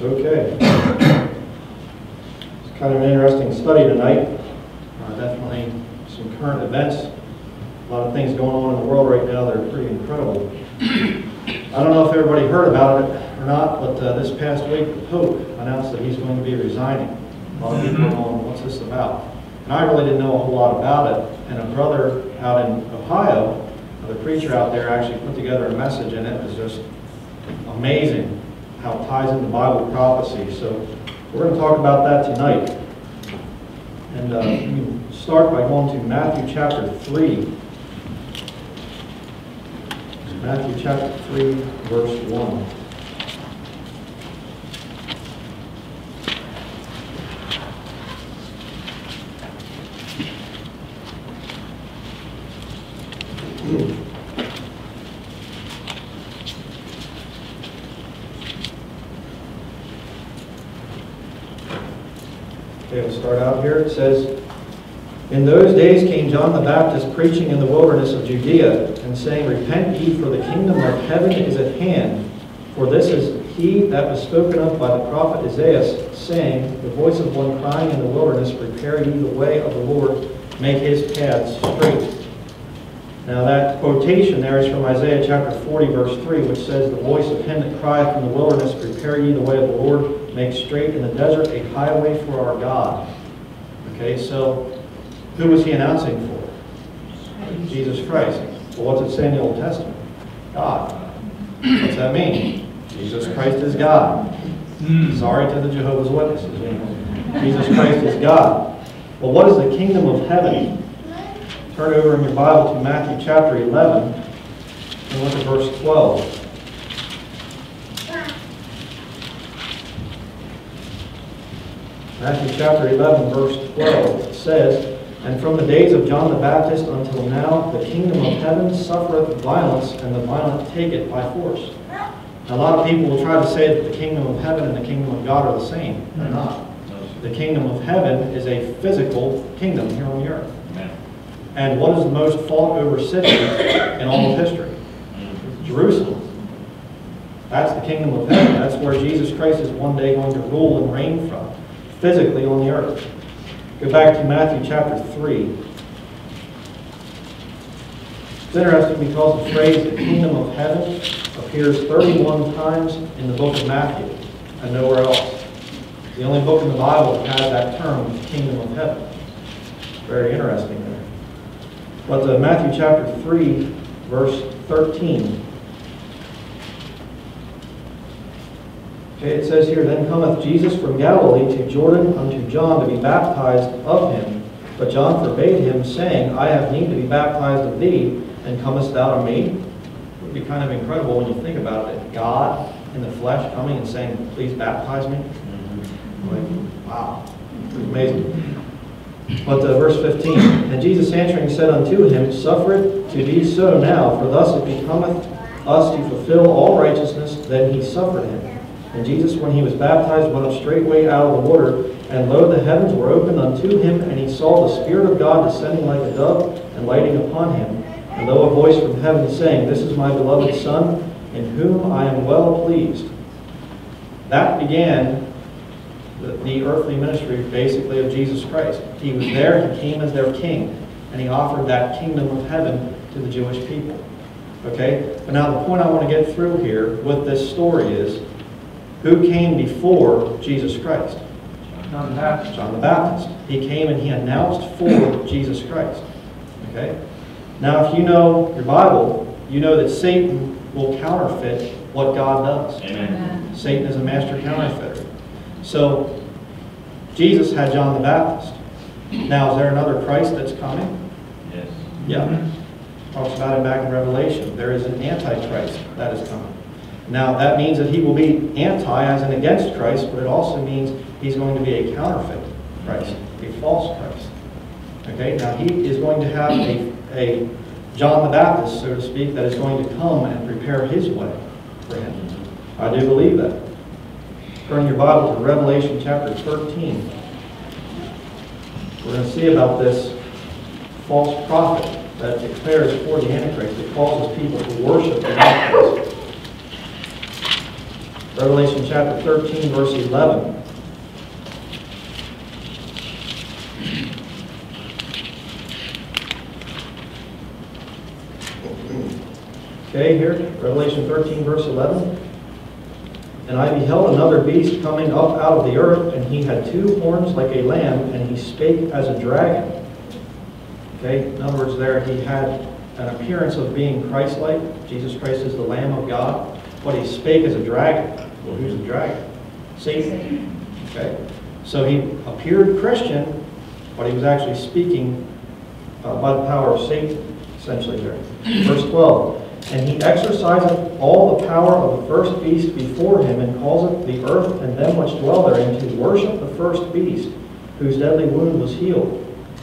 Okay. It's kind of an interesting study tonight. Definitely some current events. A lot of things going on in the world right now that are pretty incredible. I don't know if everybody heard about it or not, but this past week the Pope announced that he's going to be resigning. A lot of people are going, what's this about? And I really didn't know a whole lot about it. And a brother out in Ohio, the preacher out there, actually put together a message, and it was just amazing how it ties into Bible prophecy. So we're going to talk about that tonight. And we start by going to Matthew chapter 3. Matthew chapter 3, verse 1. Okay, we'll start out here. It says, "In those days came John the Baptist preaching in the wilderness of Judea, and saying, Repent ye, for the kingdom of heaven is at hand. For this is he that was spoken of by the prophet Isaiah, saying, The voice of one crying in the wilderness, Prepare ye the way of the Lord, make his paths straight." Now that quotation there is from Isaiah chapter 40, verse 3, which says, "The voice of him that crieth in the wilderness, Prepare ye the way of the Lord, make straight in the desert a highway for our God." Okay, so who was he announcing for? Jesus Christ. Well, what's it say in the Old Testament? God. What's that mean? Jesus Christ is God. Sorry to the Jehovah's Witnesses. Jesus Christ is God. Well, what is the kingdom of heaven? Turn over in your Bible to Matthew chapter 11 and look at verse 12. Matthew chapter 11, verse 12 says, "And from the days of John the Baptist until now, the kingdom of heaven suffereth violence, and the violent take it by force." Now, a lot of people will try to say that the kingdom of heaven and the kingdom of God are the same. They're not. The kingdom of heaven is a physical kingdom here on the earth. And what is the most fought over city in all of history? Jerusalem. That's the kingdom of heaven. That's where Jesus Christ is one day going to rule and reign from, physically on the earth. Go back to Matthew chapter 3. It's interesting because the phrase "the kingdom of heaven" appears 31 times in the book of Matthew and nowhere else. It's the only book in the Bible that has that term, the kingdom of heaven. Very interesting there. But Matthew chapter 3, verse 13. Okay, it says here, "Then cometh Jesus from Galilee to Jordan unto John to be baptized of him. But John forbade him, saying, I have need to be baptized of thee, and comest thou to me?" It would be kind of incredible when you think about it, God in the flesh coming and saying, "Please baptize me." Like, wow, it's amazing. But verse 15, "And Jesus answering said unto him, Suffer it to be so now, for thus it becometh us to fulfill all righteousness. Then he suffered him. And Jesus, when he was baptized, went up straightway out of the water. And lo, the heavens were opened unto him, and he saw the Spirit of God descending like a dove, and lighting upon him. And lo, a voice from heaven saying, This is my beloved Son, in whom I am well pleased." That began the earthly ministry, basically, of Jesus Christ. He was there, he came as their king, and he offered that kingdom of heaven to the Jewish people. Okay? But now the point I want to get through here with this story is, who came before Jesus Christ? John the Baptist. John the Baptist. He came and he announced for Jesus Christ. Okay? Now if you know your Bible, you know that Satan will counterfeit what God does. Amen. Satan is a master counterfeiter. So, Jesus had John the Baptist. Now, is there another Christ that's coming? Yes. Yeah. Talks about it back in Revelation. There is an antichrist that is coming. Now, that means that he will be anti as in against Christ, but it also means he's going to be a counterfeit Christ, a false Christ. Okay? Now, he is going to have a John the Baptist, so to speak, that is going to come and prepare his way for him. I do believe that. Turn your Bible to Revelation chapter 13. We're going to see about this false prophet that declares for the Antichrist, that causes people to worship the Antichrist. Revelation chapter 13, verse 11. Okay, here, Revelation 13, verse 11. And I beheld another beast coming up out of the earth, and he had two horns like a lamb, and he spake as a dragon. Okay, in other words there, he had an appearance of being Christ-like. Jesus Christ is the Lamb of God, but he spake as a dragon. Well, who's the dragon? Satan. Okay, so he appeared Christian, but he was actually speaking by the power of Satan, essentially there. Verse 12. And he exerciseth all the power of the first beast before him, and causeth the earth and them which dwell therein to worship the first beast, whose deadly wound was healed.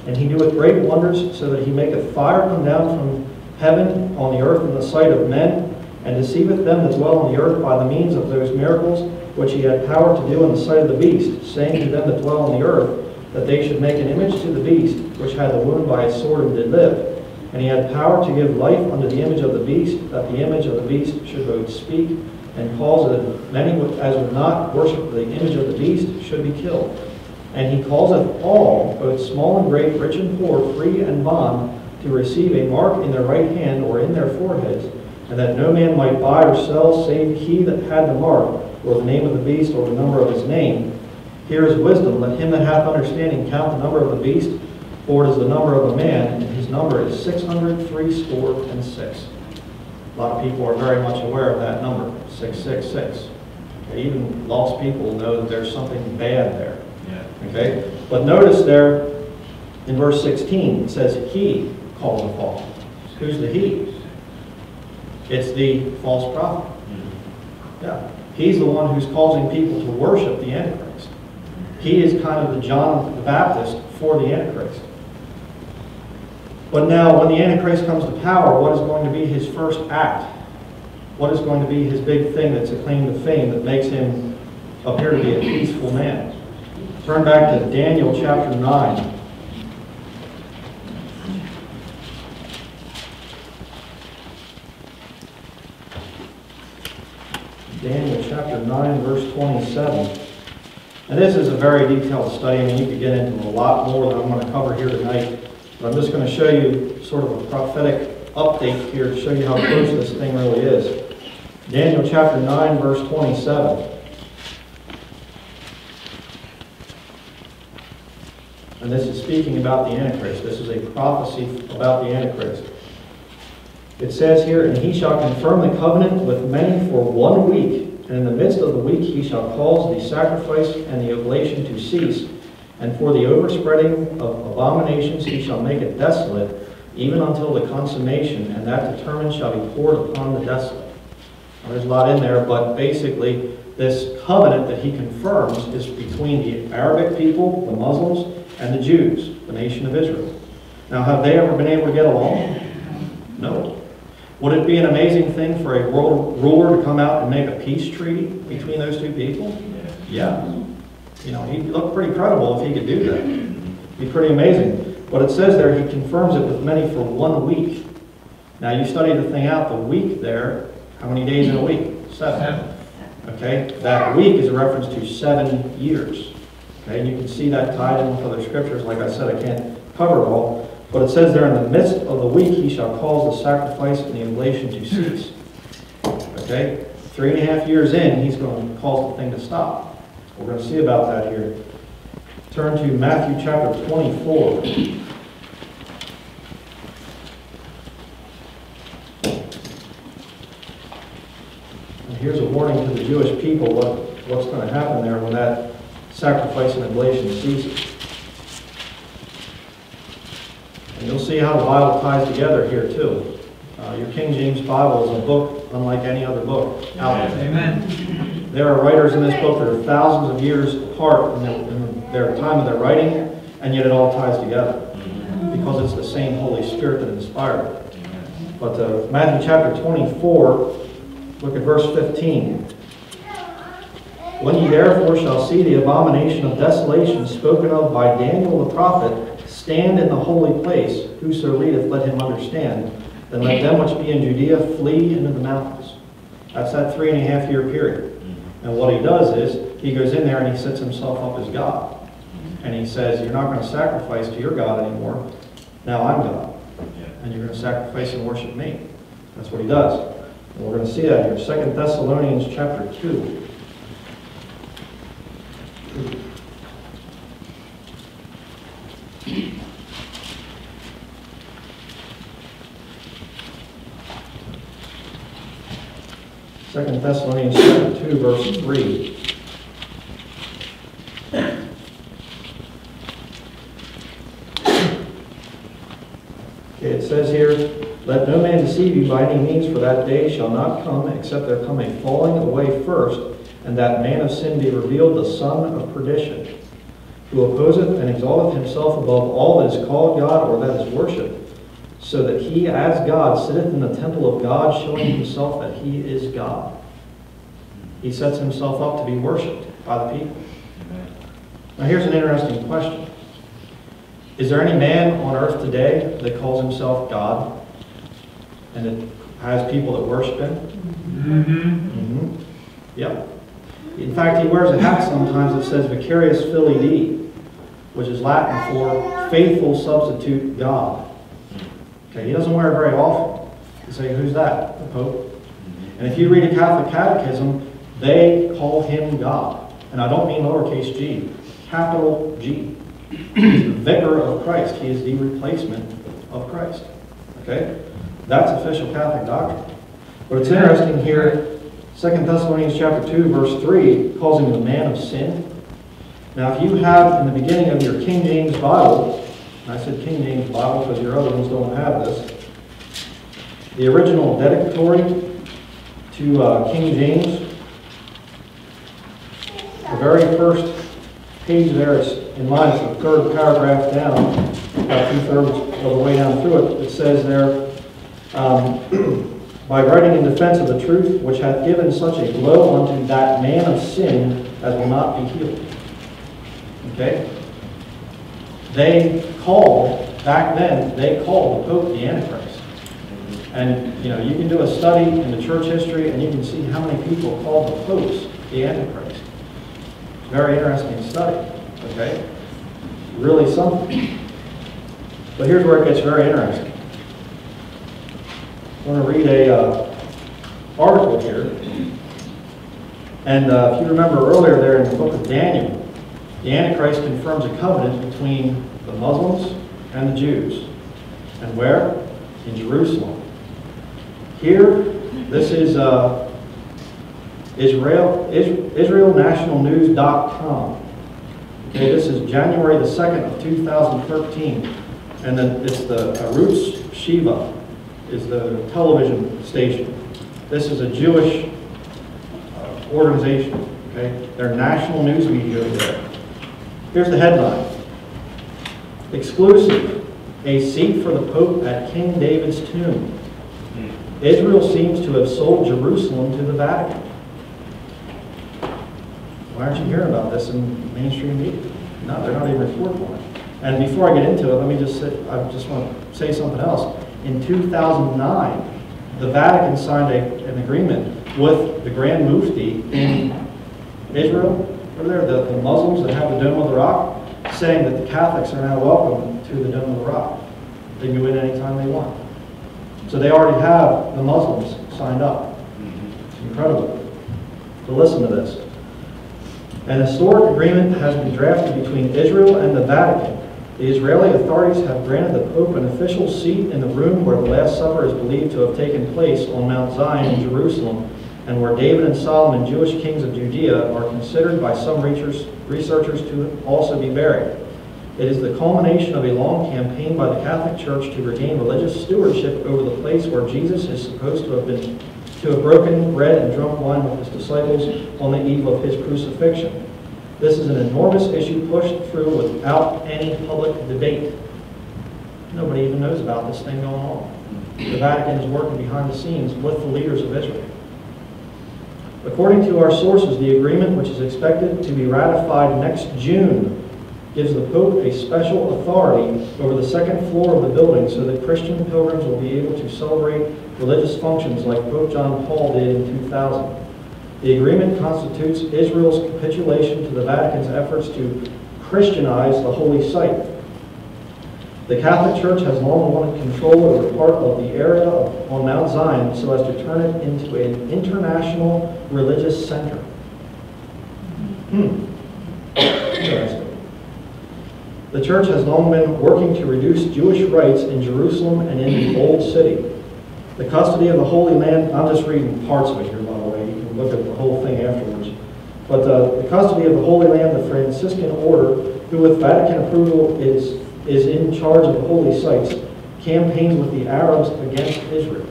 And he doeth great wonders, so that he maketh fire come down from heaven on the earth in the sight of men, and deceiveth them that dwell on the earth by the means of those miracles which he had power to do in the sight of the beast, saying to them that dwell on the earth, that they should make an image to the beast, which had the wound by his sword and did live. And he had power to give life unto the image of the beast, that the image of the beast should both speak and cause that many as would not worship the image of the beast should be killed. And he causeth all, both small and great, rich and poor, free and bond, to receive a mark in their right hand or in their foreheads, and that no man might buy or sell save he that had the mark, or the name of the beast, or the number of his name. Here is wisdom. Let him that hath understanding count the number of the beast, for it is the number of a man, and his number is 666. A lot of people are very much aware of that number, 666. Okay, even lost people know that there's something bad there. Yeah. Okay. But notice there in verse 16, it says, he called the false. Who's the he? It's the false prophet. Mm-hmm. Yeah. He's the one who's causing people to worship the Antichrist. He is kind of the John the Baptist for the Antichrist. But now, when the Antichrist comes to power, what is going to be his first act? What is going to be his big thing that's a claim to fame that makes him appear to be a peaceful man? Turn back to Daniel chapter 9. Daniel chapter 9, verse 27. And this is a very detailed study. I mean, you could get into a lot more than I'm going to cover here tonight. But I'm just going to show you sort of a prophetic update here to show you how close this thing really is. Daniel chapter 9, verse 27. And this is speaking about the Antichrist. This is a prophecy about the Antichrist. It says here, and he shall confirm the covenant with many for 1 week, and in the midst of the week he shall cause the sacrifice and the oblation to cease. And for the overspreading of abominations he shall make it desolate, even until the consummation, and that determined shall be poured upon the desolate. Now, there's a lot in there, but basically this covenant that he confirms is between the Arabic people, the Muslims, and the Jews, the nation of Israel. Now, have they ever been able to get along? No. Would it be an amazing thing for a world ruler to come out and make a peace treaty between those two people? Yeah. You know, he'd look pretty credible if he could do that. It'd be pretty amazing. But it says there, he confirms it with many for 1 week. Now, you study the thing out, the week there, how many days in a week? 7. Okay? That week is a reference to 7 years. Okay? And you can see that tied in with other scriptures. Like I said, I can't cover it all. But it says there, in the midst of the week, he shall cause the sacrifice and the oblation to cease. Okay? 3.5 years in, he's going to cause the thing to stop. We're going to see about that here. Turn to Matthew chapter 24. And here's a warning to the Jewish people what's going to happen there when that sacrifice and oblation ceases. And you'll see how the Bible ties together here too. Your King James Bible is a book unlike any other book out there. Amen. There are writers in this book that are thousands of years apart in their time of their writing, and yet it all ties together. Amen. Because it's the same Holy Spirit that inspired it. Amen. But Matthew chapter 24, look at verse 15. When ye therefore shall see the abomination of desolation spoken of by Daniel the prophet, stand in the holy place, whoso readeth let him understand, then let them which be in Judea flee into the mountains. That's that 3.5 year period. And what he does is, he goes in there and he sets himself up as God. And he says, you're not going to sacrifice to your God anymore. Now I'm God. And you're going to sacrifice and worship me. That's what he does. And we're going to see that here. 2 Thessalonians chapter 2. Thessalonians chapter 2, verse 3. Okay, it says here, let no man deceive you by any means, for that day shall not come, except there come a falling away first, and that man of sin be revealed, the son of perdition, who opposeth and exalteth himself above all that is called God or that is worshipped, so that he, as God, sitteth in the temple of God, showing himself that he is God. He sets himself up to be worshipped by the people. Amen. Now here's an interesting question. Is there any man on earth today that calls himself God and that has people that worship him? Mm-hmm. Yep. In fact, he wears a hat sometimes that says Vicarius Filii Dei, which is Latin for faithful substitute God. He doesn't wear it very often. You say, who's that? The Pope. And if you read a Catholic catechism, they call him God. And I don't mean lowercase g, capital G. He's the vicar of Christ. He is the replacement of Christ. Okay? That's official Catholic doctrine. But it's interesting here, 2 Thessalonians chapter 2, verse 3, calls him the man of sin. Now, if you have in the beginning of your King James Bible, I said King James Bible because your other ones don't have this. The original dedicatory to King James, the very first page there is in line, it's the third paragraph down, about 2/3 of the way down through it. It says there, by writing in defense of the truth, which hath given such a blow unto that man of sin as will not be healed. Okay? Back then, they called the Pope the Antichrist. And, you know, you can do a study into church history and you can see how many people called the popes the Antichrist. Very interesting study, okay? Really something. But here's where it gets very interesting. I want to read an article here. And if you remember earlier there in the book of Daniel, the Antichrist confirms a covenant between the Muslims and the Jews. And where? In Jerusalem. Here, this is IsraelNationalNews.com. Okay, this is January the 2nd of 2013. And then it's the Arutz Shiva is the television station. This is a Jewish organization. Okay? They're national news media over there. Here's the headline. Exclusive. A seat for the Pope at King David's tomb. Israel seems to have sold Jerusalem to the Vatican. Why aren't you hearing about this in mainstream media? No, they're not even reporting on it. And before I get into it, let me just say, I just want to say something else. In 2009, the Vatican signed an agreement with the Grand Mufti in Israel, the Muslims that have the Dome of the Rock, saying that the Catholics are now welcome to the Dome of the Rock. They can go in anytime they want. So they already have the Muslims signed up. It's incredible. So listen to this. An historic agreement has been drafted between Israel and the Vatican. The Israeli authorities have granted the Pope an official seat in the room where the Last Supper is believed to have taken place on Mount Zion in Jerusalem, and where David and Solomon, Jewish kings of Judea, are considered by some researchers to also be buried. It is the culmination of a long campaign by the Catholic Church to regain religious stewardship over the place where Jesus is supposed to have broken bread and drunk wine with his disciples on the eve of his crucifixion. This is an enormous issue pushed through without any public debate. Nobody even knows about this thing going on. The Vatican is working behind the scenes with the leaders of Israel. According to our sources, the agreement, which is expected to be ratified next June, gives the Pope a special authority over the second floor of the building so that Christian pilgrims will be able to celebrate religious functions like Pope John Paul did in 2000. The agreement constitutes Israel's capitulation to the Vatican's efforts to Christianize the holy site. The Catholic Church has long wanted control over part of the area on Mount Zion so as to turn it into an international religious center. Interesting. The Church has long been working to reduce Jewish rights in Jerusalem and in the Old City. The custody of the Holy Land, I'm just reading parts of it here, by the way, you can look at the whole thing afterwards. But the custody of the Holy Land, the Franciscan Order, who with Vatican approval is in charge of the holy sites, campaigned with the Arabs against Israel.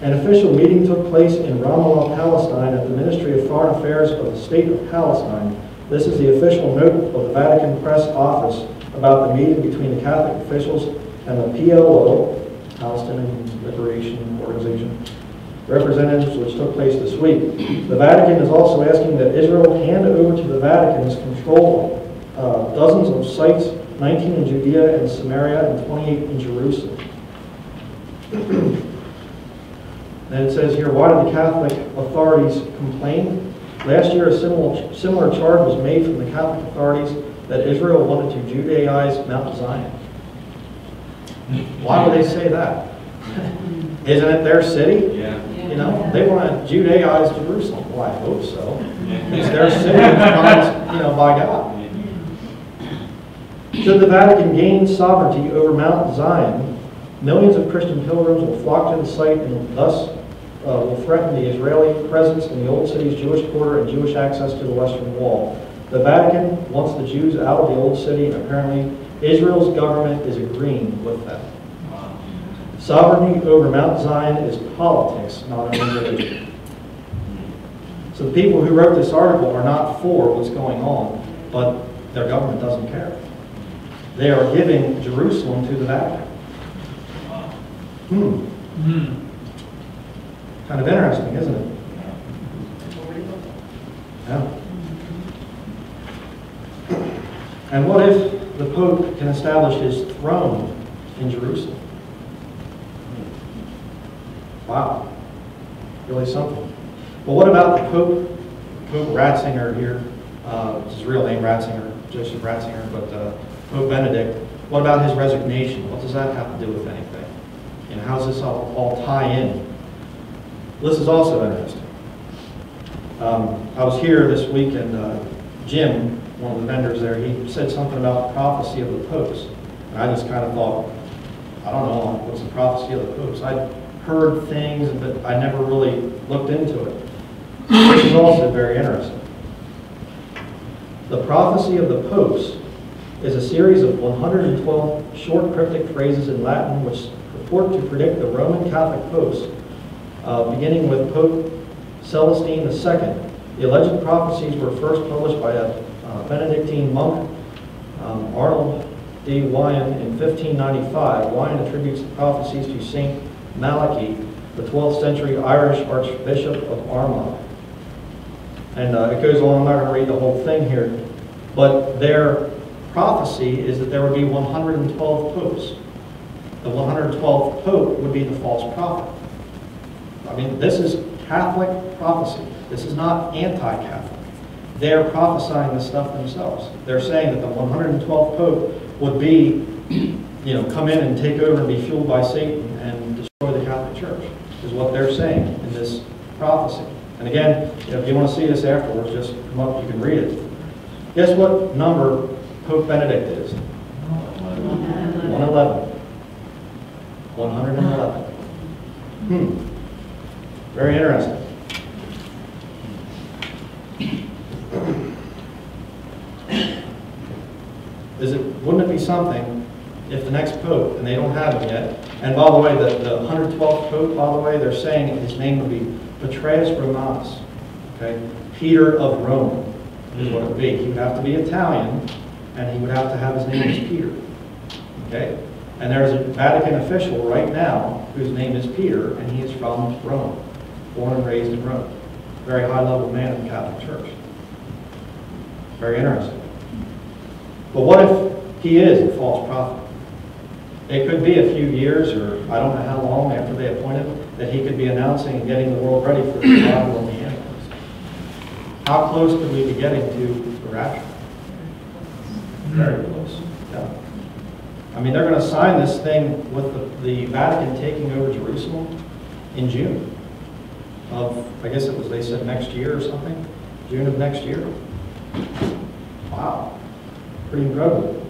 An official meeting took place in Ramallah, Palestine, at the Ministry of Foreign Affairs of the State of Palestine. This is the official note of the Vatican Press Office about the meeting between the Catholic officials and the PLO, Palestinian Liberation Organization, representatives, which took place this week. The Vatican is also asking that Israel hand over to the Vatican's control dozens of sites, 19 in Judea and Samaria and 28 in Jerusalem. And it says here, why did the Catholic authorities complain? Last year a similar charge was made from the Catholic authorities that Israel wanted to Judaize Mount Zion. Why would they say that? Isn't it their city? Yeah. You know, they want to Judaize Jerusalem. Well, I hope so. It's their city, you know, by God. Should the Vatican gain sovereignty over Mount Zion, millions of Christian pilgrims will flock to the site and thus will threaten the Israeli presence in the Old City's Jewish quarter and Jewish access to the Western Wall. The Vatican wants the Jews out of the Old City, and apparently Israel's government is agreeing with that. Sovereignty over Mount Zion is politics, not an religion. So the people who wrote this article are not for what's going on, but their government doesn't care. They are giving Jerusalem to the Vatican. Kind of interesting, isn't it? Yeah. And what if the Pope can establish his throne in Jerusalem? Wow. Really something. But what about the Pope, Pope Ratzinger here, his real name Ratzinger, Joseph Ratzinger, but Pope Benedict, what about his resignation? What does that have to do with anything? And how does this all tie in? This is also interesting. I was here this week and Jim, one of the vendors there, he said something about the prophecy of the popes. And I just kind of thought, I don't know, what's the prophecy of the popes? I'd heard things, but I never really looked into it. This is also very interesting. The prophecy of the popes is a series of 112 short cryptic phrases in Latin which purport to predict the Roman Catholic popes, beginning with Pope Celestine II. The alleged prophecies were first published by a Benedictine monk, Arnold D. Wyon, in 1595. Wyon attributes the prophecies to St. Malachy, the 12th century Irish Archbishop of Armagh. And it goes on, I'm not going to read the whole thing here, but their prophecy is that there would be 112 popes. The 112th pope would be the false prophet. I mean, this is Catholic prophecy. This is not anti-Catholic. They're prophesying this stuff themselves. They're saying that the 112th pope would be, you know, come in and take over and be fueled by Satan and destroy the Catholic Church, is what they're saying in this prophecy. And again, if you want to see this afterwards, just come up, you can read it. Guess what number Pope Benedict is? 111. 111. Very interesting. Wouldn't it be something if the next pope, and they don't have him yet, and by the way, the 112th pope, by the way, they're saying his name would be Petrus Romanus, okay? Peter of Rome is what it would be. He would have to be Italian, and he would have to have his name as Peter, okay? And there's a Vatican official right now whose name is Peter, and he is from Rome, born and raised in Rome. Very high-level man in the Catholic Church. Very interesting. But what if he is a false prophet? It could be a few years, or I don't know how long after they appoint him, that he could be announcing and getting the world ready for the arrival of the Antichrist. How close could we be getting to the rapture? Very close. Yeah. I mean, they're going to sign this thing with the Vatican taking over Jerusalem in June of, I guess it was, they said next year or something, June of next year. Wow, pretty incredible.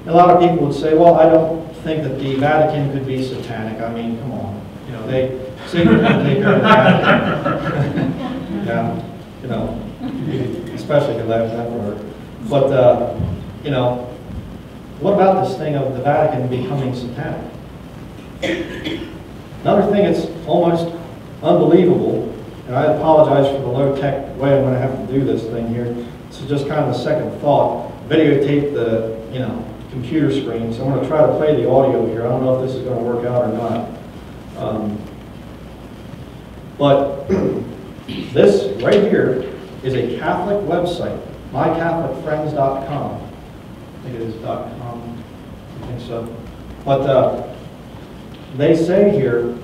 And a lot of people would say, well, I don't think that the Vatican could be satanic. I mean, come on, you know, they say they're going to take over the Vatican. Yeah, you know, especially if you laugh at that word. But, you know, what about this thing of the Vatican becoming satanic? Another thing that's almost unbelievable, and I apologize for the low-tech way I'm going to have to do this thing here. This is just kind of a second thought. Videotape the, you know, computer screen. So I'm going to try to play the audio here. I don't know if this is going to work out or not. But this right here is a Catholic website, mycatholicfriends.com. I think it is .com. I think so. But they say here,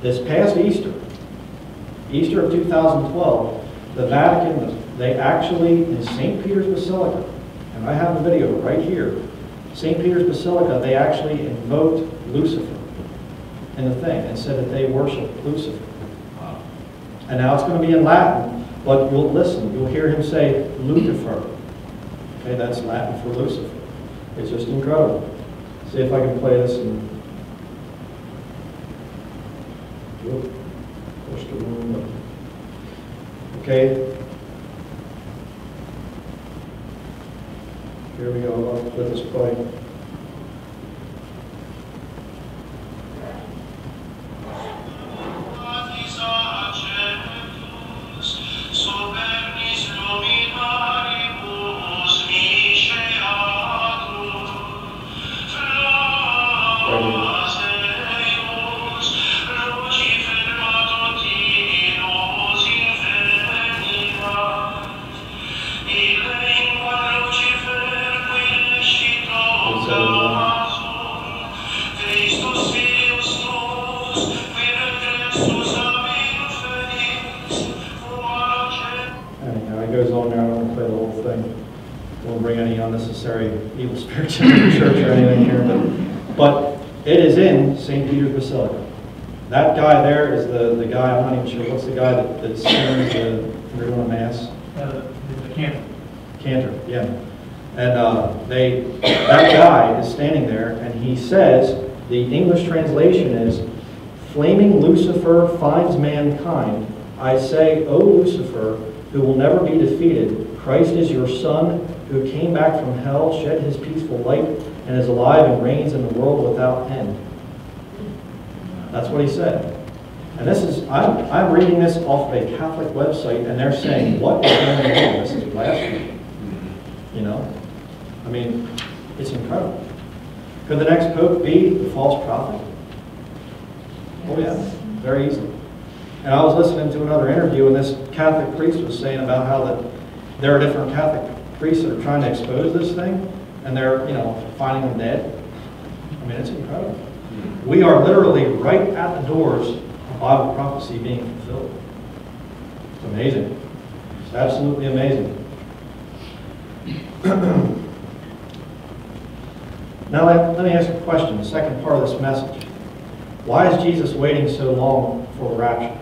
this past Easter, Easter of 2012, the Vatican, they actually, in St. Peter's Basilica, and I have the video right here, St. Peter's Basilica, they actually invoked Lucifer in the thing and said that they worship Lucifer. Wow. And now it's going to be in Latin, but you'll listen, you'll hear him say Lucifer. Okay, that's Latin for Lucifer. It's just incredible. See if I can play this and push the room up. Okay. Here we go. I'll let this play. That guy there is the guy, I'm not even sure, what's the guy that sings the regular mass? The cantor. Cantor, yeah. And that guy is standing there, and he says, the English translation is, "Flaming Lucifer finds mankind. I say, O Lucifer, who will never be defeated, Christ is your son, who came back from hell, shed his peaceful light, and is alive and reigns in the world without end." That's what he said. And this is, I'm reading this off a Catholic website, and they're saying, what is going on? This is blasphemy. You know? I mean, it's incredible. Could the next pope be the false prophet? Oh yeah, very easily. And I was listening to another interview, and this Catholic priest was saying about how that there are different Catholic priests that are trying to expose this thing, and they're, you know, finding them dead. I mean, it's incredible. We are literally right at the doors of Bible prophecy being fulfilled. It's amazing. It's absolutely amazing. Now let me ask a question, the second part of this message. Why is Jesus waiting so long for a rapture?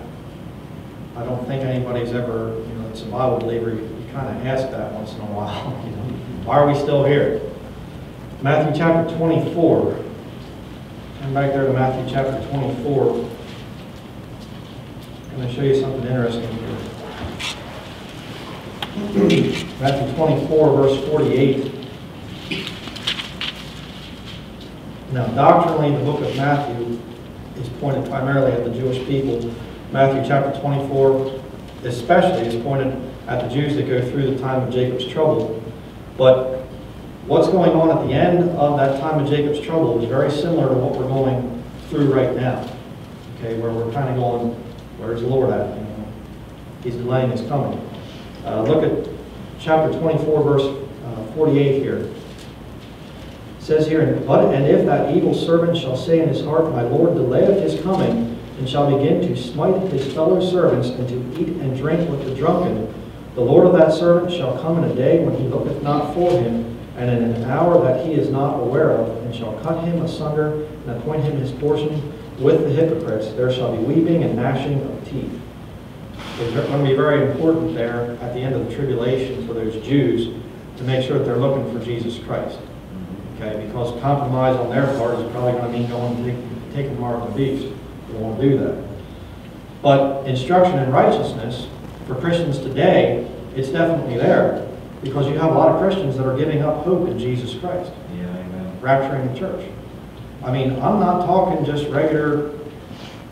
I don't think anybody's ever, you know, it's a Bible believer, you kind of ask that once in a while. You know, why are we still here? Matthew chapter 24. Turn back there to Matthew chapter 24. I'm going to show you something interesting here. Matthew 24, verse 48. Now, doctrinally, the book of Matthew is pointed primarily at the Jewish people. Matthew chapter 24 especially is pointed at the Jews that go through the time of Jacob's trouble. But what's going on at the end of that time of Jacob's trouble is very similar to what we're going through right now. Okay, where we're kind of going, where's the Lord at? You know, he's delaying his coming. Look at chapter 24, verse 48 here. It says here, and if that evil servant shall say in his heart, My Lord delayeth his coming, and shall begin to smite his fellow servants, and to eat and drink with the drunken, the Lord of that servant shall come in a day when he looketh not for him, and in an hour that he is not aware of, and shall cut him asunder, and appoint him his portion with the hypocrites. There shall be weeping and gnashing of teeth. It's going to be very important there at the end of the tribulation for those Jews to make sure that they're looking for Jesus Christ. Okay, because compromise on their part is probably going to mean going and taking the mark of the beast. They won't do that. But instruction in righteousness for Christians today, it's definitely there, because you have a lot of Christians that are giving up hope in Jesus Christ. Yeah, amen. Rapturing the church. I mean, I'm not talking just regular,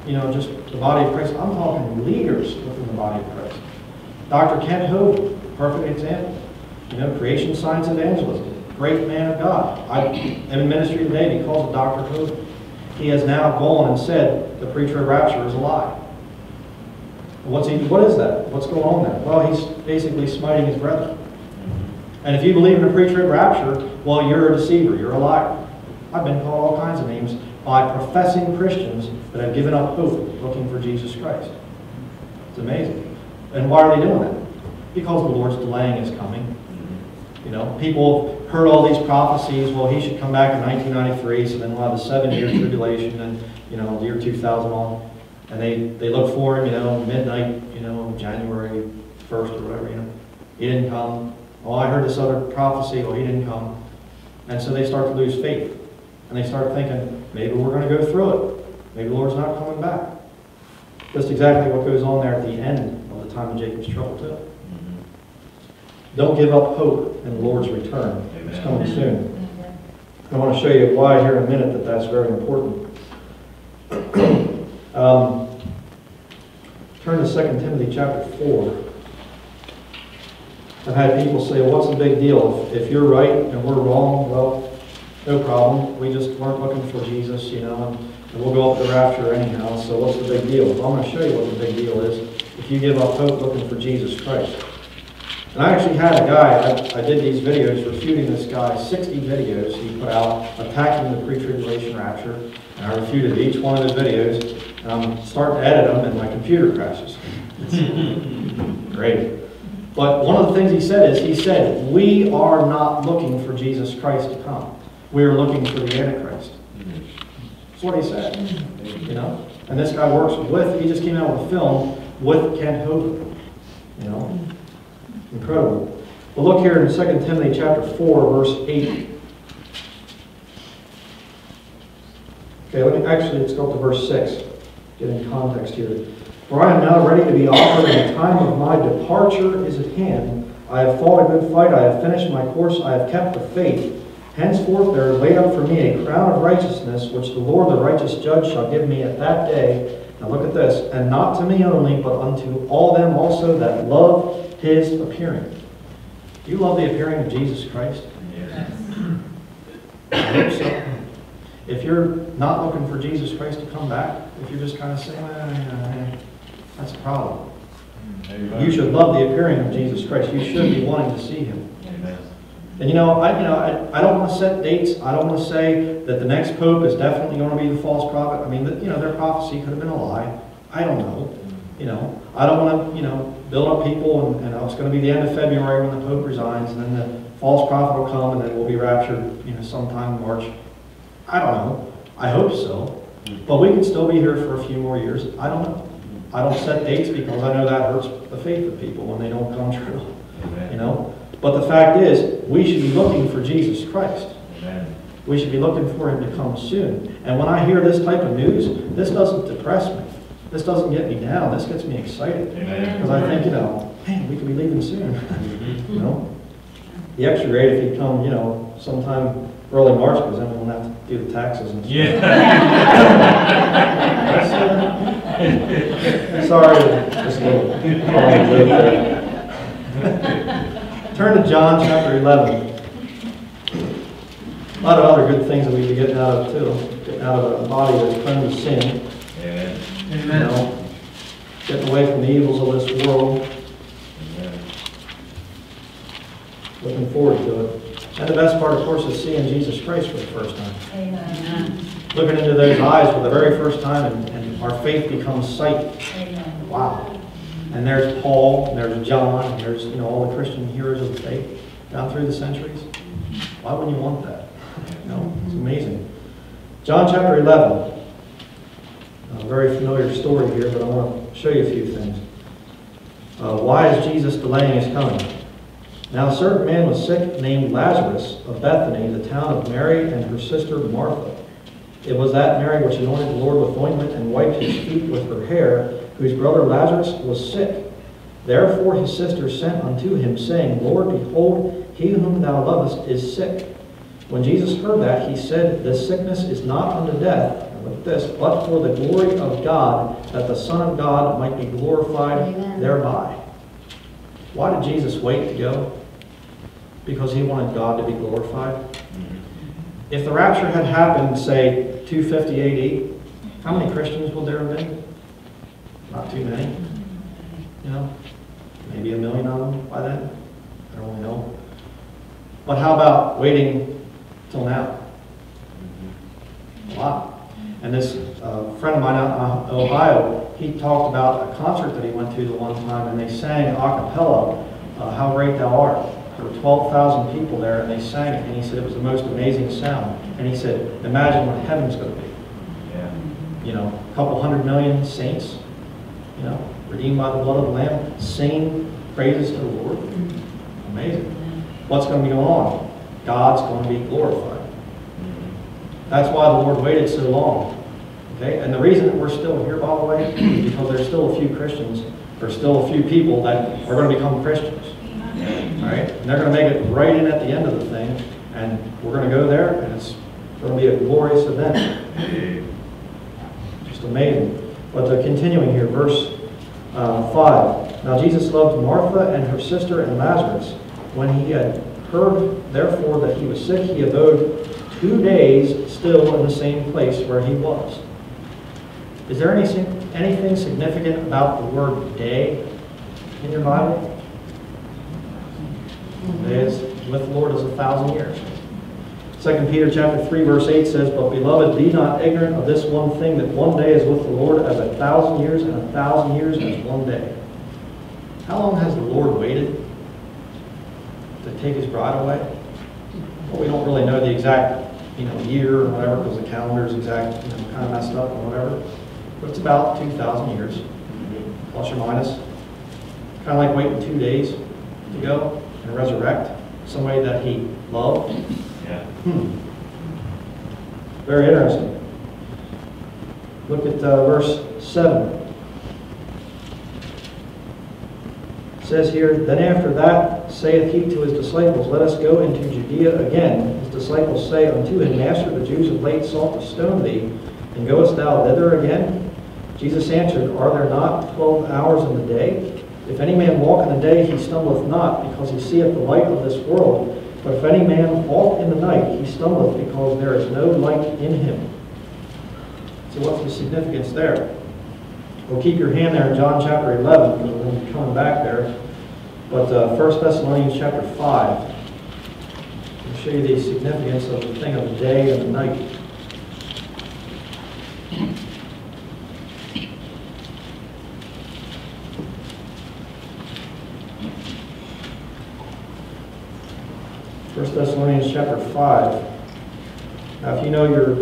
you know, just the body of Christ. I'm talking leaders within the body of Christ. Dr. Kent Hovind, perfect example. You know, creation science evangelist, great man of God. I am in ministry today, and he calls it Dr. Hovind. He has now gone and said the preacher of rapture is a lie. What is that? What's going on there? Well, he's basically smiting his brethren. And if you believe in a preacher of rapture, well, you're a deceiver, you're a liar. I've been called all kinds of names by professing Christians that have given up hope looking for Jesus Christ. It's amazing. And why are they doing that? Because the Lord's delaying his coming. You know, people heard all these prophecies, well, he should come back in 1993, so then we'll have a 7-year tribulation, and, you know, the year 2000 on. And they look for him, you know, midnight, you know, January 1st or whatever, you know. He didn't come. Oh, I heard this other prophecy, well, he didn't come. And so they start to lose faith. And they start thinking, maybe we're going to go through it. Maybe the Lord's not coming back. That's exactly what goes on there at the end of the time of Jacob's trouble, too. Mm-hmm. Don't give up hope in the Lord's return. Amen. It's coming soon. Amen. I want to show you why here in a minute that's very important. Turn to 2 Timothy chapter 4. I've had people say, well, what's the big deal? If you're right and we're wrong, well, no problem. We just weren't looking for Jesus, you know, and we'll go up the rapture anyhow, so what's the big deal? Well, I'm going to show you what the big deal is if you give up hope looking for Jesus Christ. And I actually had a guy, I did these videos refuting this guy, 60 videos he put out attacking the pre-tribulation rapture, and I refuted each one of his videos, and I'm starting to edit them, and my computer crashes. Great. But one of the things he said is, he said, we are not looking for Jesus Christ to come. We are looking for the Antichrist. That's what he said. You know? And this guy works with, he just came out with a film with Kent Hovind. You know? Incredible. But look here in 2 Timothy chapter 4, verse 8. Okay, let's go up to verse 6. Get in context here. For I am now ready to be offered, and the time of my departure is at hand. I have fought a good fight, I have finished my course, I have kept the faith. Henceforth there is laid up for me a crown of righteousness, which the Lord the righteous judge shall give me at that day. Now look at this. And not to me only, but unto all them also that love his appearing. Do you love the appearing of Jesus Christ? Yes. I hope so. If you're not looking for Jesus Christ to come back, if you're just kind of saying, that's a problem. Amen. You should love the appearing of Jesus Christ. You should be wanting to see him. Amen. And I don't want to set dates. I don't want to say that the next pope is definitely going to be the false prophet. I mean, their prophecy could have been a lie. I don't know. You know, I don't want to build up people and it's going to be the end of February when the pope resigns, and then the false prophet will come, and then we'll be raptured. You know, sometime in March. I don't know. I hope so, but we can still be here for a few more years. I don't know. I don't set dates because I know that hurts the faith of people when they don't come true. Amen. You know, but the fact is, we should be looking for Jesus Christ. Amen. We should be looking for him to come soon. And when I hear this type of news, this doesn't depress me. This doesn't get me down. This gets me excited, because I think, man, we could be leaving soon. You know, the extra rate if you come, sometime early March, because then we'll have to do the taxes and stuff. Yeah. Sorry, just a little Turn to John chapter 11. A lot of other good things that we can get out of too. Getting out of a body that's prone to sin. Amen. Getting away from the evils of this world. Amen. Looking forward to it. And the best part, of course, is seeing Jesus Christ for the first time. Amen. Looking into those eyes for the very first time, and our faith becomes sight. Amen. Wow. And there's Paul, and there's John, and there's all the Christian heroes of the faith down through the centuries. Why wouldn't you want that? It's amazing. John chapter 11. A very familiar story here, but I want to show you a few things. Why is Jesus delaying his coming? Now a certain man was sick named Lazarus of Bethany, the town of Mary and her sister Martha. It was that Mary which anointed the Lord with ointment and wiped his feet with her hair, whose brother Lazarus was sick. Therefore his sister sent unto him, saying, Lord, behold, he whom thou lovest is sick. When Jesus heard that, he said, This sickness is not unto death, but for the glory of God, that the Son of God might be glorified thereby. Why did Jesus wait to go? Because he wanted God to be glorified. If the rapture had happened, say, 250 AD, how many Christians would there have been? Not too many. Maybe 1 million of them by then. I don't really know. But how about waiting till now? A lot. And this friend of mine out in Ohio, he talked about a concert that he went to the one time, and they sang a cappella, How Great Thou Art. There were 12,000 people there, and they sang it, and he said it was the most amazing sound. And he said, imagine what heaven's going to be. Yeah. A couple 100 million saints, redeemed by the blood of the Lamb, singing praises to the Lord. Amazing. What's going to be going on? God's going to be glorified. That's why the Lord waited so long. Okay? And the reason that we're still here, by the way, is because there's still a few Christians, there's still a few people that are going to become Christians. Alright? And they're going to make it right in at the end of the thing, and we're going to go there, and it's going to be a glorious event. Just amazing. But continuing here, verse 5. Now Jesus loved Martha and her sister and Lazarus. When he had heard, therefore, that he was sick, he abode 2 days still in the same place where he was. Is there anything significant about the word day in your Bible? It is with the Lord is 1,000 years. 2 Peter chapter 3 verse 8 says, But beloved, be not ignorant of this one thing, that one day is with the Lord as 1,000 years, and 1,000 years as one day. How long has the Lord waited to take his bride away? Well, we don't really know the exact year or whatever, because the calendar is exact, kind of messed up or whatever. But it's about 2,000 years, plus or minus. Kind of like waiting 2 days to go and resurrect somebody that he loved. Yeah. Very interesting. Look at verse 7. It says here, Then after that saith he to his disciples, Let us go into Judea again. Disciples say unto him, Master, the Jews have laid salt to stone thee, and goest thou thither again? Jesus answered, Are there not 12 hours in the day? If any man walk in the day, he stumbleth not, because he seeth the light of this world. But if any man walk in the night, he stumbleth, because there is no light in him. So what's the significance there? Well, keep your hand there in John chapter 11, because we're going to be coming back there. But 1 Thessalonians chapter 5. Show you the significance of the thing of the day and the night. 1 Thessalonians chapter 5. Now if you know your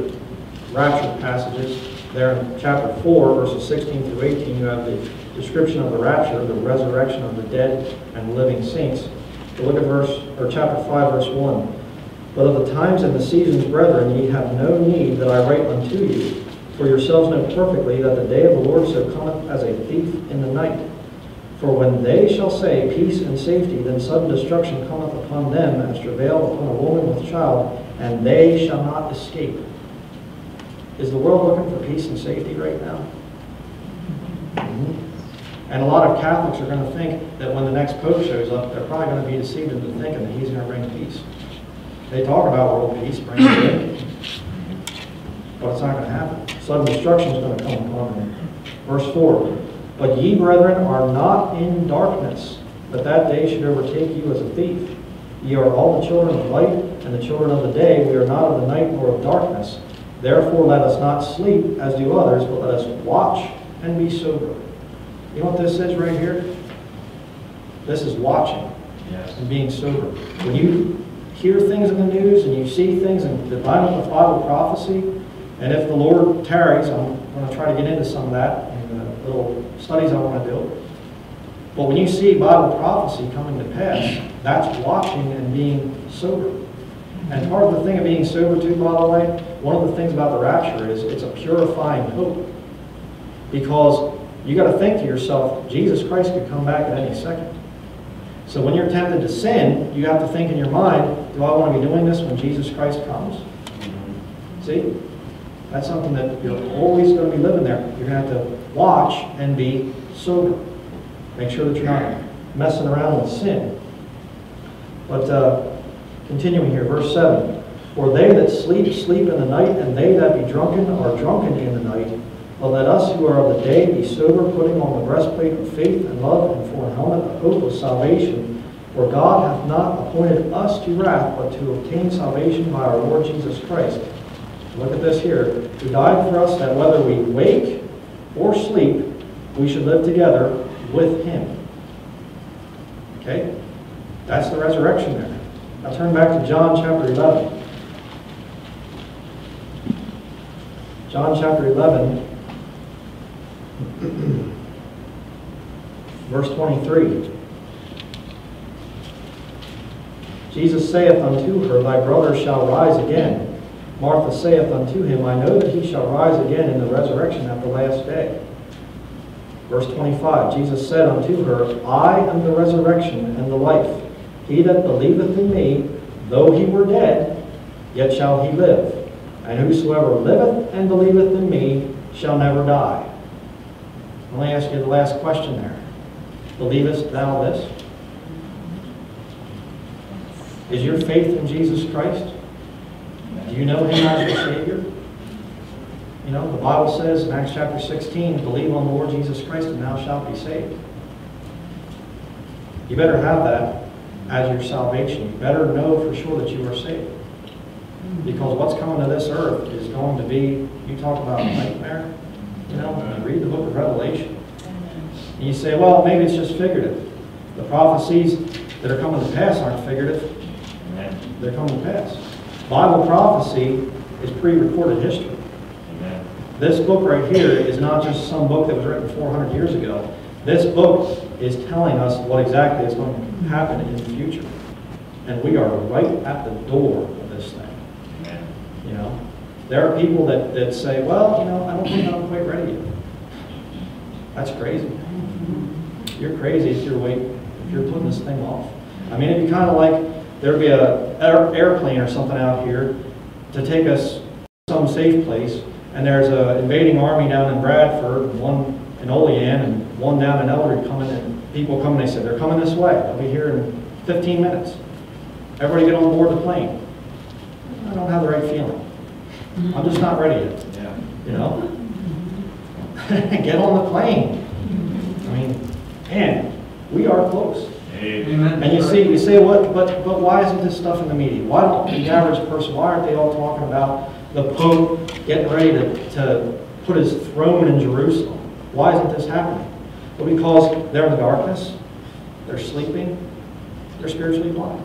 rapture passages, there in chapter 4, verses 16 through 18, you have the description of the rapture, the resurrection of the dead and living saints. But look at chapter 5, verse 1. But of the times and the seasons, brethren, ye have no need that I write unto you. For yourselves know perfectly that the day of the Lord so cometh as a thief in the night. For when they shall say, Peace and safety, then sudden destruction cometh upon them, as travail upon a woman with child, and they shall not escape. Is the world looking for peace and safety right now? And a lot of Catholics are going to think that when the next Pope shows up, they're probably going to be deceived into thinking that he's going to bring peace. They talk about world peace, but it's not going to happen. Sudden destruction is going to come upon them. Verse 4, But ye, brethren, are not in darkness, that that day should overtake you as a thief. Ye are all the children of light and the children of the day. We are not of the night nor of darkness. Therefore let us not sleep as do others, but let us watch and be sober. You know what this is right here? This is watching and being sober. When you hear things in the news and you see things and the Bible prophecy, and if the Lord tarries, I'm going to try to get into some of that in the little studies I want to do. But when you see Bible prophecy coming to pass, that's watching and being sober. And part of the thing of being sober too, by the way, one of the things about the rapture is it's a purifying hope. Because you got to think to yourself, Jesus Christ could come back at any second. So when you're tempted to sin, you have to think in your mind, do I want to be doing this when Jesus Christ comes? See? That's something that you're always going to be living there. You're going to have to watch and be sober. Make sure that you're not messing around with sin. But continuing here, verse 7. For they that sleep, sleep in the night, and they that be drunken are drunken in the night. But let us who are of the day be sober, putting on the breastplate of faith and love, and for an helmet the hope of salvation. For God hath not appointed us to wrath, but to obtain salvation by our Lord Jesus Christ. Look at this here. Who died for us, that whether we wake or sleep, we should live together with him. Okay? That's the resurrection there. Now turn back to John chapter 11. John chapter 11, verse 23. Jesus saith unto her, Thy brother shall rise again. Martha saith unto him, I know that he shall rise again in the resurrection at the last day. Verse 25, Jesus said unto her, I am the resurrection and the life. He that believeth in me, though he were dead, yet shall he live. And whosoever liveth and believeth in me shall never die. Let me ask you the last question there. Believest thou this? Is your faith in Jesus Christ? Do you know him as your Savior? You know, the Bible says in Acts chapter 16, believe on the Lord Jesus Christ and thou shalt be saved. You better have that as your salvation. You better know for sure that you are saved. Because what's coming to this earth is going to be, you talk about a nightmare, you know, when you read the book of Revelation. And you say, well, maybe it's just figurative. The prophecies that are coming to pass aren't figurative. They're coming to pass. Bible prophecy is pre-recorded history. Amen. This book right here is not just some book that was written 400 years ago. This book is telling us what exactly is going to happen in the future. And we are right at the door of this thing. Amen. You know, there are people that say, well, you know, I don't think I'm quite ready yet. That's crazy. You're crazy if you're waiting, if you're putting this thing off. I mean, it'd be kind of like, there'd be an airplane or something out here to take us some safe place, and there's an invading army down in Bradford, one in Olean, and one down in Eldred coming, and people come and they say, they're coming this way. They'll be here in 15 minutes. Everybody get on board the plane. I don't have the right feeling. I'm just not ready yet. Yeah. You know? Get on the plane. I mean, man, we are close. Amen. And you say, what? But why isn't this stuff in the media? Why don't the average person? Why aren't they all talking about the Pope getting ready to put his throne in Jerusalem? Why isn't this happening? Well, because they're in the darkness, they're sleeping, they're spiritually blind.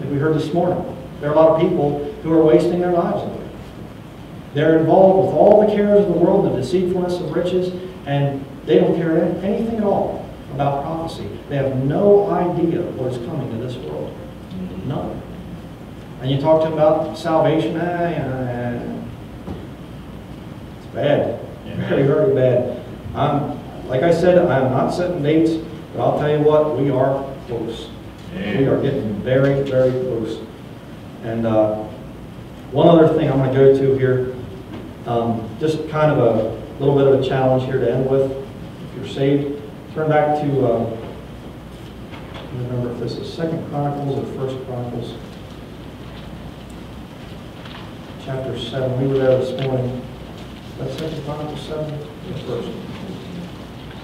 Like we heard this morning, there are a lot of people who are wasting their lives away. They're involved with all the cares of the world, the deceitfulness of riches, and they don't care anything at all about prophecy. They have no idea what is coming to this world. None. And you talk to them about salvation, it's bad. Very, very bad. Like I said, I'm not setting dates, but I'll tell you what, we are close. We are getting very, very close. And one other thing I'm going to go to here, just kind of a little bit of a challenge here to end with, if you're saved. Turn back to, I don't remember if this is 2nd Chronicles or 1st Chronicles, chapter 7. We were there this morning. Is that 2nd Chronicles 7 or 1st?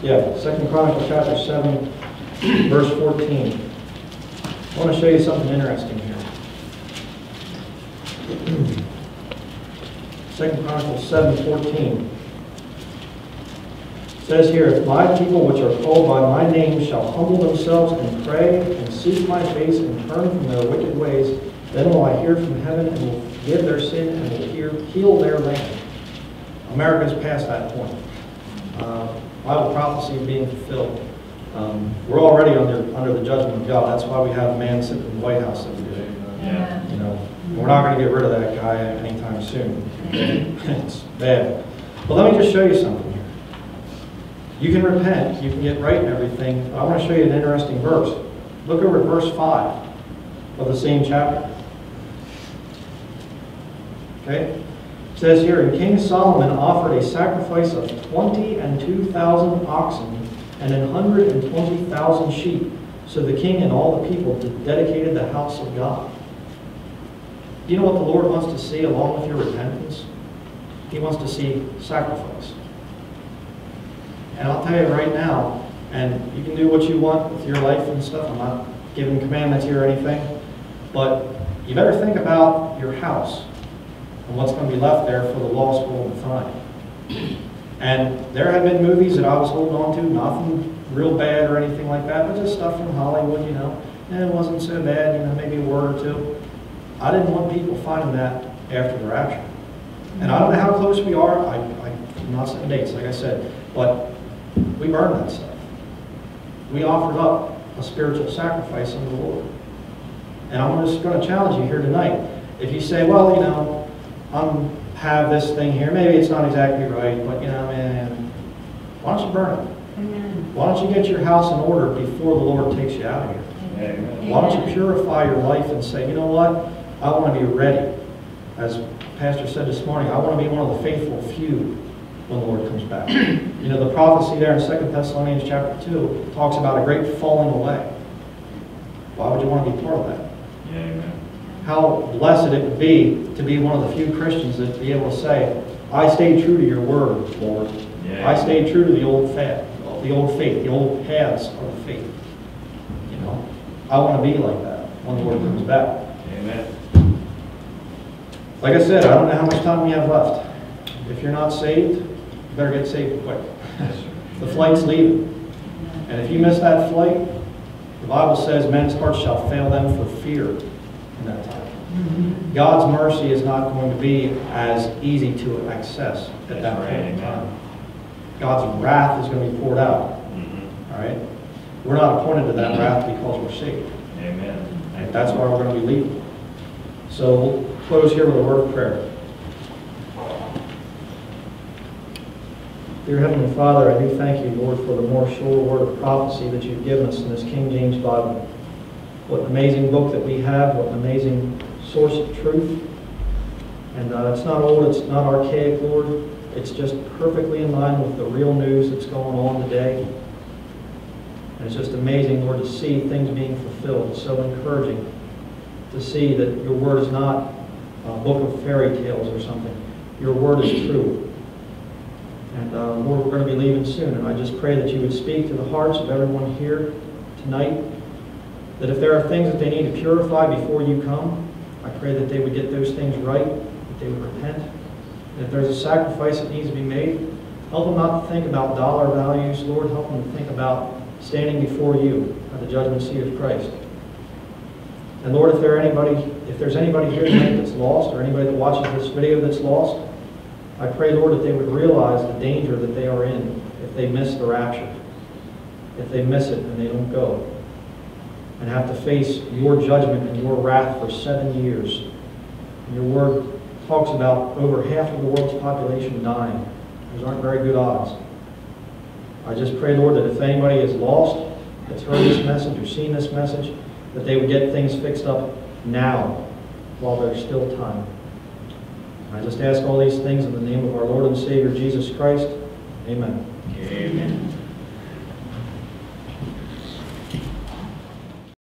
Yeah, 2nd Chronicles chapter 7, verse 14. I want to show you something interesting here. 2 Chronicles 7:14 says here, "If my people which are called by my name shall humble themselves and pray and seek my face and turn from their wicked ways, then will I hear from heaven and will forgive their sin and will heal their land." America's past that point. Bible prophecy being fulfilled. We're already under the judgment of God. That's why we have a man sitting in the White House every day. Yeah. You know, we're not going to get rid of that guy anytime soon. It's bad. But let me just show you something here. You can repent. You can get right and everything. I want to show you an interesting verse. Look over at verse 5 of the same chapter. Okay? It says here, "And King Solomon offered a sacrifice of 22,000 oxen and 120,000 sheep. So the king and all the people dedicated the house of God." Do you know what the Lord wants to see along with your repentance? He wants to see sacrifice. And I'll tell you right now, and you can do what you want with your life and stuff. I'm not giving commandments here or anything. But you better think about your house and what's going to be left there for the lost world to find. And there have been movies that I was holding on to, nothing real bad or anything like that, but just stuff from Hollywood, you know. And it wasn't so bad, you know, maybe a word or two. I didn't want people finding that after the rapture. And I don't know how close we are. I'm not setting dates, like I said, but we burned that stuff. We offered up a spiritual sacrifice unto the Lord. And I'm just going to challenge you here tonight. If you say, well, you know, have this thing here. Maybe it's not exactly right, but you know, man, why don't you burn it? Amen. Why don't you get your house in order before the Lord takes you out of here? Amen. Why don't you purify your life and say, you know what? I want to be ready. As Pastor said this morning, I want to be one of the faithful few when the Lord comes back. You know, the prophecy there in 2 Thessalonians chapter 2 talks about a great falling away. Why would you want to be part of that? Amen. How blessed it would be to be one of the few Christians that be able to say, I stayed true to your word, Lord. Yeah. I stayed true to the old faith, the old paths of the faith. You know, I want to be like that when the Lord comes back. Amen. Like I said, I don't know how much time we have left. If you're not saved, you better get saved quick. The flight's leaving. And if you miss that flight, the Bible says men's hearts shall fail them for fear in that time. God's mercy is not going to be as easy to access at that point in time. God's wrath is going to be poured out. All right? We're not appointed to that wrath because we're saved. Amen. And that's why we're going to be leaving. So we'll close here with a word of prayer. Dear Heavenly Father, I do thank you, Lord, for the more sure word of prophecy that you've given us in this King James Bible. What an amazing book that we have, what an amazing source of truth. And it's not old, it's not archaic, Lord. It's just perfectly in line with the real news that's going on today. And it's just amazing, Lord, to see things being fulfilled. It's so encouraging to see that your word is not a book of fairy tales or something. Your word is true. And Lord, we're going to be leaving soon. And I just pray that you would speak to the hearts of everyone here tonight. That if there are things that they need to purify before you come, I pray that they would get those things right, that they would repent. And if there's a sacrifice that needs to be made, help them not to think about dollar values, Lord. Help them to think about standing before you at the judgment seat of Christ. And Lord, if there's anybody here tonight that's lost, or anybody that watches this video that's lost, I pray, Lord, that they would realize the danger that they are in if they miss the rapture, if they miss it and they don't go, and have to face your judgment and your wrath for 7 years. And your word talks about over half of the world's population dying. Those aren't very good odds. I just pray, Lord, that if anybody is lost, that's heard this message or seen this message, that they would get things fixed up now while there's still time. And I just ask all these things in the name of our Lord and Savior, Jesus Christ. Amen. Amen.